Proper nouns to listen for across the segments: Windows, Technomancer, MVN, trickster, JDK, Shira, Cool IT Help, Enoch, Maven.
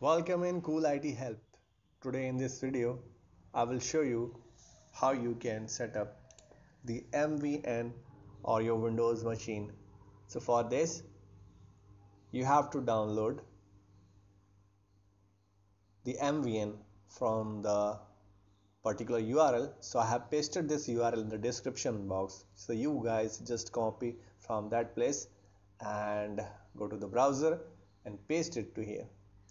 Welcome in Cool IT Help. Today in this video, I will show you how you can set up the MVN or your Windows machine. So for this, you have to download the MVN from the particular URL. So I have pasted this URL in the description box. So you guys just copy from that place and go to the browser and paste it to here.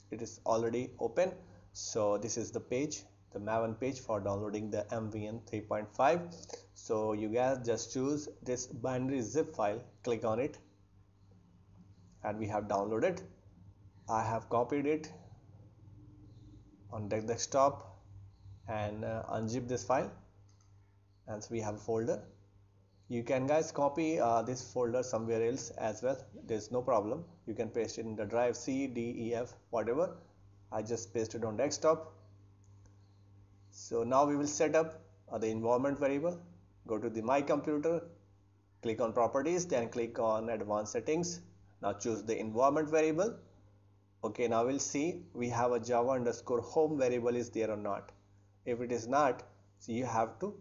It is already open. So this is the page, the Maven page for downloading the MVN 3.5. So you guys just choose this binary zip file, click on it, and we have downloaded. I have copied it on the desktop and unzip this file, and so we have a folder. You can guys copy this folder somewhere else as well. There's no problem. You can paste it in the drive C, D, E, F, whatever. I just pasted on desktop. So now we will set up the environment variable. Go to the My Computer, click on Properties, then click on Advanced Settings. Now choose the environment variable. Okay, now we'll see we have a Java_home variable is there or not. If it is not, so you have to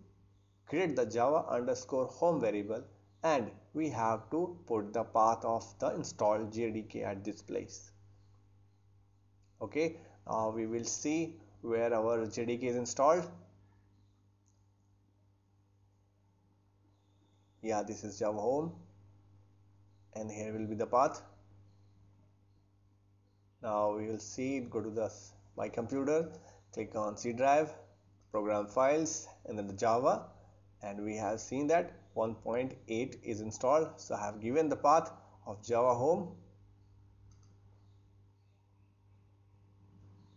create the Java_home variable, and we have to put the path of the installed JDK at this place. Okay, now we will see where our JDK is installed. Yeah, this is Java home, and here will be the path. Now we will see, go to the My Computer, click on C drive, program files, and then the Java. And we have seen that 1.8 is installed. So I have given the path of Java home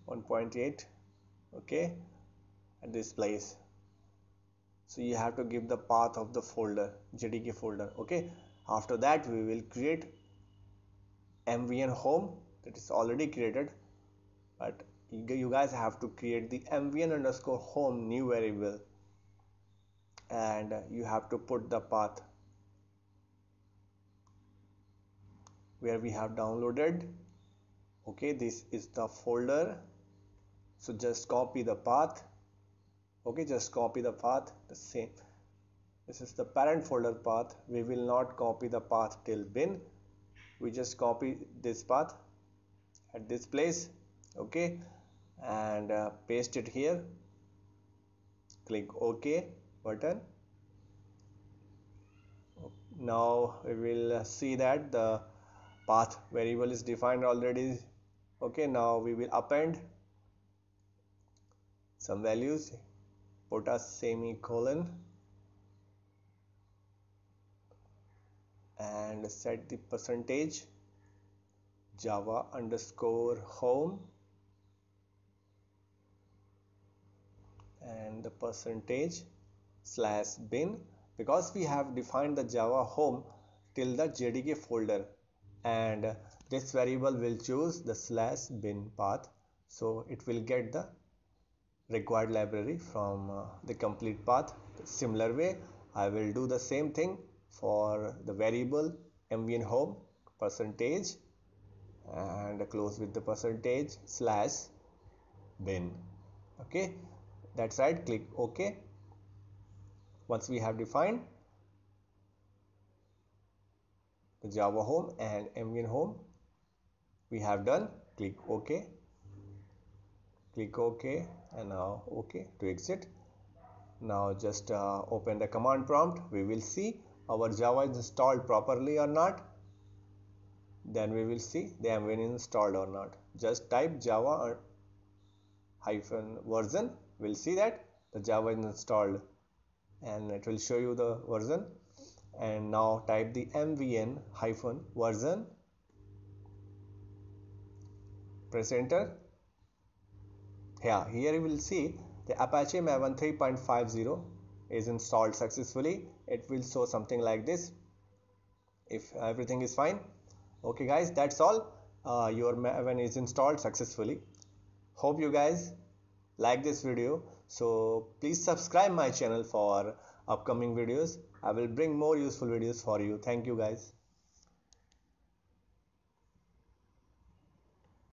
1.8, okay, at this place. So you have to give the path of the folder, JDK folder. Okay, after that we will create MVN home. That is already created, but you guys have to create the MVN_home new variable, and you have to put the path where we have downloaded. Okay, this is the folder, so just copy the path. Okay, just copy the path, the same. This is the parent folder path. We will not copy the path till bin. We just copy this path at this place. Okay, and paste it here, click OK button. Now we will see that the path variable is defined already. Okay, now we will append some values, put a semicolon, and set the percentage Java_home and the percentage /bin, because we have defined the Java home till the JDK folder, and this variable will choose the /bin path, so it will get the required library from the complete path. Similar way, I will do the same thing for the variable MVN home percentage and close with the percentage /bin. Okay, that's right, click OK. Once we have defined the Java home and MVN home, we have done, click OK, click OK, and now OK to exit. Now just open the command prompt. We will see our Java is installed properly or not. Then we will see the MVN installed or not. Just type Java-version. We'll see that the Java is installed, and it will show you the version. And now type the MVN-version, press enter. Yeah, here you will see the Apache Maven 3.50 is installed successfully. It will show something like this if everything is fine. Okay guys, that's all. Your Maven is installed successfully. Hope you guys like this video. So please subscribe my channel for upcoming videos. I will bring more useful videos for you. Thank you guys.